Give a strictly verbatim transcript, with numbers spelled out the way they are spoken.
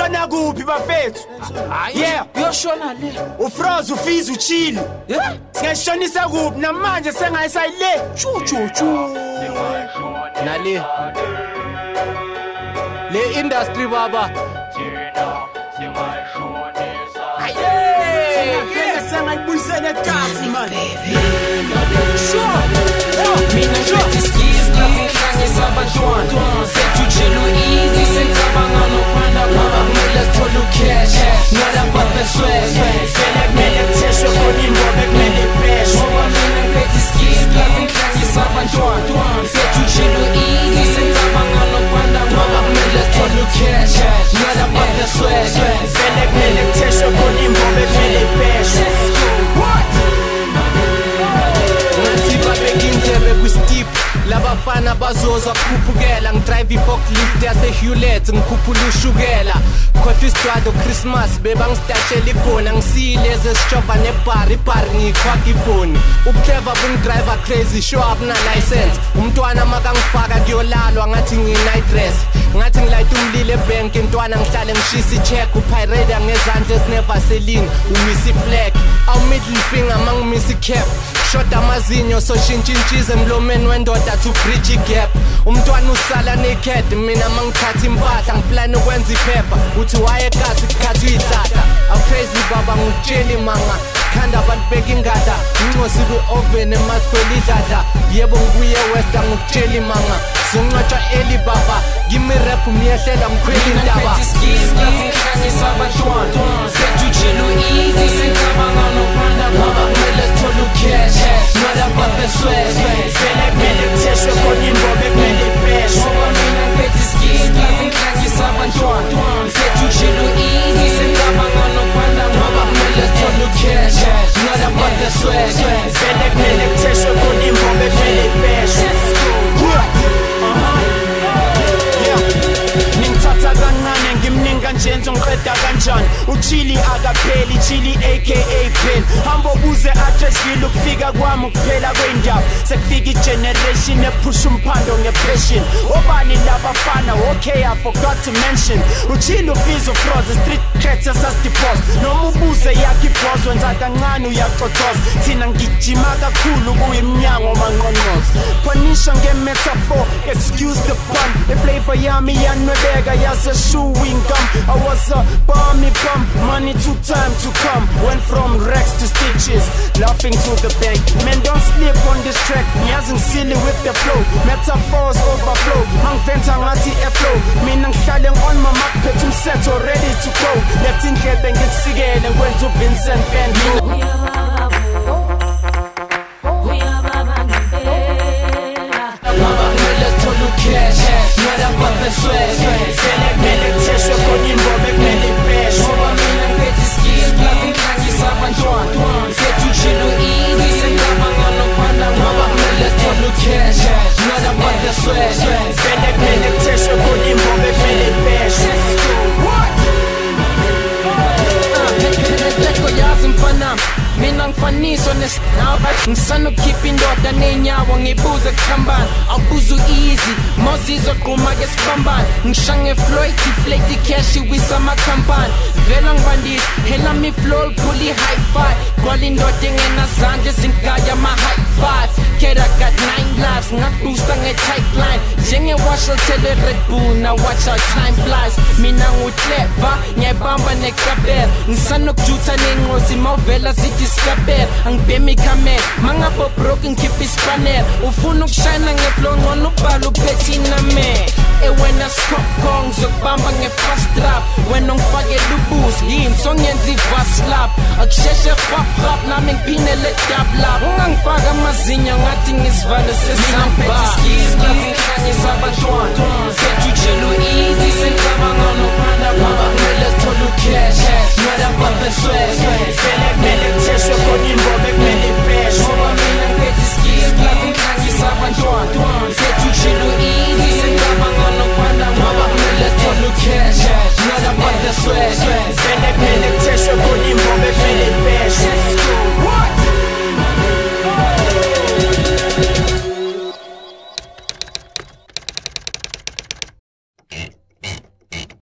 Shona yangu pipa petu. Yeah. Yo shona le. Ufrozu fizu chili. Yeah. Sika shonisa gu na manje senga isa ile. Chu chu chu. Na le. Le industry baba. Labafana bazoza kupugela ngdrive forklift yase Hewlett ngikhuphula ushukela khohlwa isidwado Christmas bebangistashela ikhona ngisileze sijova nebhari ibhari ngiyikhwakha ifoni ubuhleva bungidriver crazy show up na license umntwana makangifaka kuyolalwa ngathi ngiyi-night dress ngathi ngilayita umlilo ebank intwana ngihlale ngishisa i-check upirate ngezandla ezineva selini umisa i-flag awu-middle finger ma ngimisa i-cap shoda amazinyo so shintshintshize emlomeni wendoda to bridge i-gap umntwana usala naked mina mangithatha impahla ngiplane ukwenza iphepha uthi wayekasi kukhathi uyitata awucrazy baba ngikutsheli manga khanda abantu beka ingada ngingosi kwi-oven emasikhwela idlada yebo ngibuye ewesta ngikutsheli manga zonqatshwa eli baba ngimi rap miyehlela ngikhwela indaba Uchili agapeli, chili aka pen Hambo buze address yilu kufiga kwamu kuphela kwendaba Sekufika igeneration ephusha umphando ngepression Obani labafana, okay I forgot to mention Uchili ufizo froze, street cats esasidiphose Noma ubuze yakho ibhoze wenza kancane uyaqothoza Thina ngijima kakhulu kuyimnyango manqonqozo Punisha nge-metaphor, excuse the pun Iflavor yami yanwebeka yase chewing gum I was a bummy bum, money took time to come Went from rags to stitches, laughing to the bank Men don't sleep on this track, niyazing silly with the flow Metaphors overflow, ngiventa ngathi airflow Mina ngihlale on my mark, phethe umsetho ready to go Left indlebe ngikusikele, ngwenza uVincent Van Gogh Now back from sun of keeping daughter Nenya wang ibuza kamban Abuzu easy Mozizo kumages kamban Ngshange floy ki flake di keshi wisama kamban Velang bandis Helami flow puli high five Gwalin doting and azanje zinkaya ma high five Kera got nine lives Ngakusta nge tight line Jenge washa tele Red Bull Now watch our time flies Mina ngutleva Nye bamba nekaber Nsano kujuta nengozi Mawvela ziti skaber Angbe mi kamer Mangabo broken keep his panel Ufunu kushana nge flow Ngonu balu peti na me Ewena skop kong Zokbamba nge fast trap Wenong fage lubuz Yim songenzi fast lap Aksheshe fap rap Naming pinele tab lap Ngang faga mazinya Ngating is vale sesamba